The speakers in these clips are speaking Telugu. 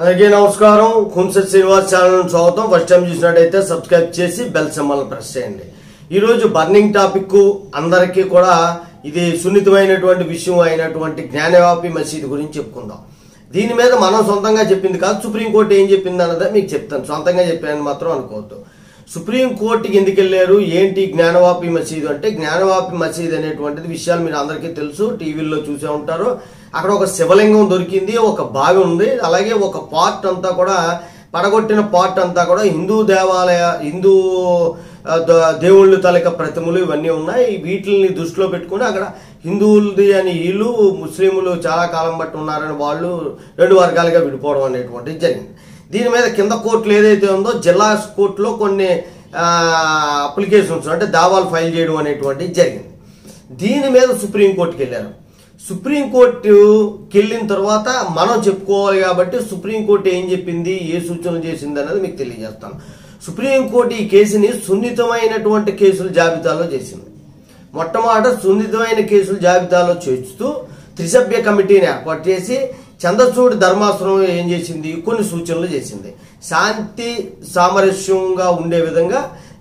అలాగే నమస్కారం కొంచెం శ్రీనివాస్ ఛానల్ స్వాగతం ఫస్ట్ టైం చూసినట్లయితే సబ్స్క్రైబ్ చేసి బెల్ సింబల్ ప్రెస్ చేయండి ఈ రోజు బర్నింగ్ టాపిక్ అందరికీ కూడా ఇది సున్నితమైనటువంటి విషయం అయినటువంటి జ్ఞానవాపి మసీదు గురించి చెప్పుకుందాం దీని మీద మనం సొంతంగా చెప్పింది కాదు సుప్రీం కోర్టు ఏం చెప్పింది అన్నది మీకు చెప్తాను సొంతంగా చెప్పానని మాత్రం అనుకోవద్దు సుప్రీం కోర్టుకి ఎందుకు వెళ్ళారు ఏంటి జ్ఞానవాపి మసీదు అంటే జ్ఞానవాపి మసీదు అనేటువంటిది విషయాలు మీరు అందరికీ తెలుసు టీవీల్లో చూసే ఉంటారు అక్కడ ఒక శివలింగం దొరికింది ఒక బావి ఉంది అలాగే ఒక పార్ట్ అంతా కూడా పడగొట్టిన పార్ట్ అంతా కూడా హిందూ దేవాలయ హిందూ దేవుళ్ళు తాలూకా ప్రతిమలు ఇవన్నీ ఉన్నాయి వీటిని దృష్టిలో పెట్టుకుని అక్కడ హిందువులది అని వీళ్ళు ముస్లింలు చాలా కాలం బట్టి ఉన్నారని వాళ్ళు రెండు వర్గాలుగా విడిపోవడం అనేటువంటిది జరిగింది దీని మీద కింద కోర్టులు ఏదైతే ఉందో జిల్లా కోర్టులో కొన్ని అప్లికేషన్స్ అంటే దావాలు ఫైల్ చేయడం అనేటువంటిది జరిగింది దీని మీద సుప్రీంకోర్టుకి వెళ్ళారు సుప్రీంకోర్టుకి వెళ్ళిన తర్వాత మనం చెప్పుకోవాలి కాబట్టి సుప్రీంకోర్టు ఏం చెప్పింది ఏ సూచన చేసింది అనేది మీకు తెలియజేస్తాను సుప్రీంకోర్టు ఈ కేసుని సున్నితమైనటువంటి కేసుల జాబితాలో చేసింది మొట్టమొదట సున్నితమైన కేసుల జాబితాలో చేర్చుతూ త్రిసభ్య కమిటీని ఏర్పాటు చేసి చంద్రచూడ్ ధర్మాసనం ఏం చేసింది కొన్ని సూచనలు చేసింది శాంతి సామరస్యంగా ఉండే విధంగా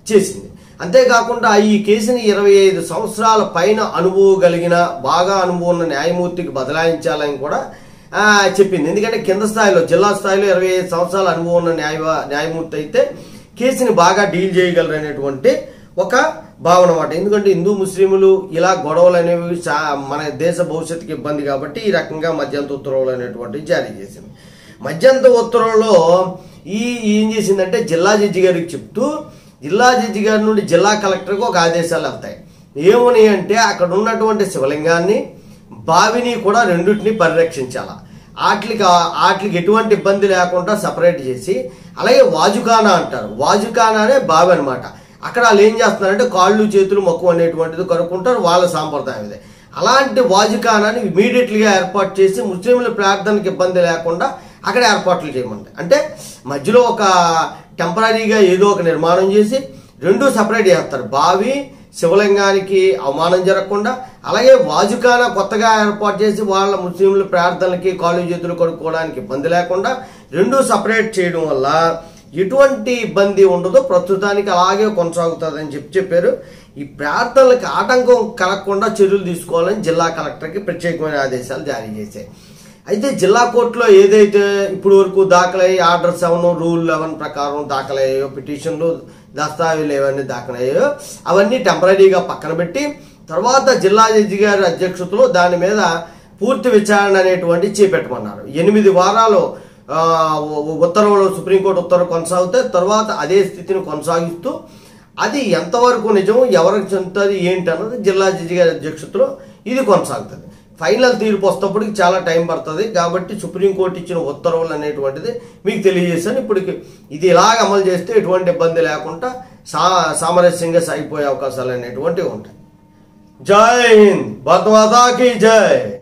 చేసింది అంతేకాకుండా ఈ కేసుని 25 సంవత్సరాల పైన అనుభవం కలిగిన బాగా అనుభవం ఉన్న న్యాయమూర్తికి బదలాయించాలని కూడా చెప్పింది ఎందుకంటే కింద స్థాయిలో జిల్లా స్థాయిలో 25 సంవత్సరాల అనుభవం ఉన్న న్యాయమూర్తి అయితే కేసుని బాగా డీల్ చేయగలరు అనేటువంటి ఒక భావన అన్నమాట ఎందుకంటే హిందూ ముస్లింలు ఇలా గొడవలు అనేవి మన దేశ భవిష్యత్తుకి ఇబ్బంది కాబట్టి ఈ రకంగా మధ్యంతర ఉత్తర్వులు అనేటువంటివి జారీ చేసింది మధ్యంతర ఉత్తర్వుల్లో ఏం చేసిందంటే జిల్లా జడ్జి గారికి చెప్తూ జిల్లా జడ్జి గారి నుండి జిల్లా కలెక్టర్కి ఒక ఆదేశాలు వెళ్తాయి ఏమని అంటే అక్కడ ఉన్నటువంటి శివలింగాన్ని బావిని కూడా రెండింటిని పరిరక్షించాలి వాటికి ఎటువంటి ఇబ్బంది లేకుండా సపరేట్ చేసి అలాగే వాజుకానా అంటారు వాజుకానానే బావి అనమాట అక్కడ వాళ్ళు ఏం చేస్తున్నారంటే కాళ్ళు చేతులు మొక్కు అనేటువంటిది కనుక్కుంటారు వాళ్ళ సాంప్రదాయం ఇది అలాంటి వాజుకానాన్ని ఇమీడియట్లీగా ఏర్పాటు చేసి ముస్లింల ప్రార్థనకి ఇబ్బంది లేకుండా అక్కడ ఏర్పాట్లు చేయమండి అంటే మధ్యలో ఒక టెంపరీగా ఏదో ఒక నిర్మాణం చేసి రెండు సపరేట్ చేస్తారు బావి శివలింగానికి అవమానం జరగకుండా అలాగే వాజుకానా కొత్తగా ఏర్పాటు చేసి వాళ్ళ ముస్లింల ప్రార్థనలకి కాళ్ళు చేతులు కడుక్కోవడానికి ఇబ్బంది లేకుండా రెండు సపరేట్ చేయడం వల్ల ఎటువంటి ఇబ్బంది ఉండదు ప్రస్తుతానికి అలాగే కొనసాగుతుందని చెప్పారు ఈ ప్రార్థనలకు ఆటంకం కలగకుండా చర్యలు తీసుకోవాలని జిల్లా కలెక్టర్కి ప్రత్యేకమైన ఆదేశాలు జారీ చేశాయి అయితే జిల్లా కోర్టులో ఏదైతే ఇప్పుడు వరకు దాఖలయ్యి ఆర్డర్ 7 రూల్ 11 ప్రకారం దాఖలయ్యాయో పిటిషన్లు దస్తావేజులు ఏవన్నీ దాఖలయ్యాయో అవన్నీ టెంపరీగా పక్కన పెట్టి తర్వాత జిల్లా జడ్జి గారి అధ్యక్షతలో దాని మీద పూర్తి విచారణ అనేటువంటి చేపెట్టమన్నారు 8 వారాలు ఉత్తర్వులు సుప్రీంకోర్టు ఉత్తర్వులు కొనసాగుతాయి తర్వాత అదే స్థితిని కొనసాగిస్తూ అది ఎంతవరకు నిజం ఎవరికి చెందుతుంది ఏంటన్నది జిల్లా జడ్జి గారి అధ్యక్షతలో ఇది కొనసాగుతుంది ఫైనల్ తీర్పు వస్తేప్పటికి చాలా టైం పడుతుంది కాబట్టి సుప్రీంకోర్టు ఇచ్చిన ఉత్తర్వులు అనేటువంటిది మీకు తెలియజేశాను ఇప్పటికి ఇది ఇలాగ అమలు చేస్తే ఎటువంటి ఇబ్బంది లేకుండా సామరస్యంగా సాగిపోయే అవకాశాలు అనేటువంటివి ఉంటాయి జై హింద్ భగవద్గీత జై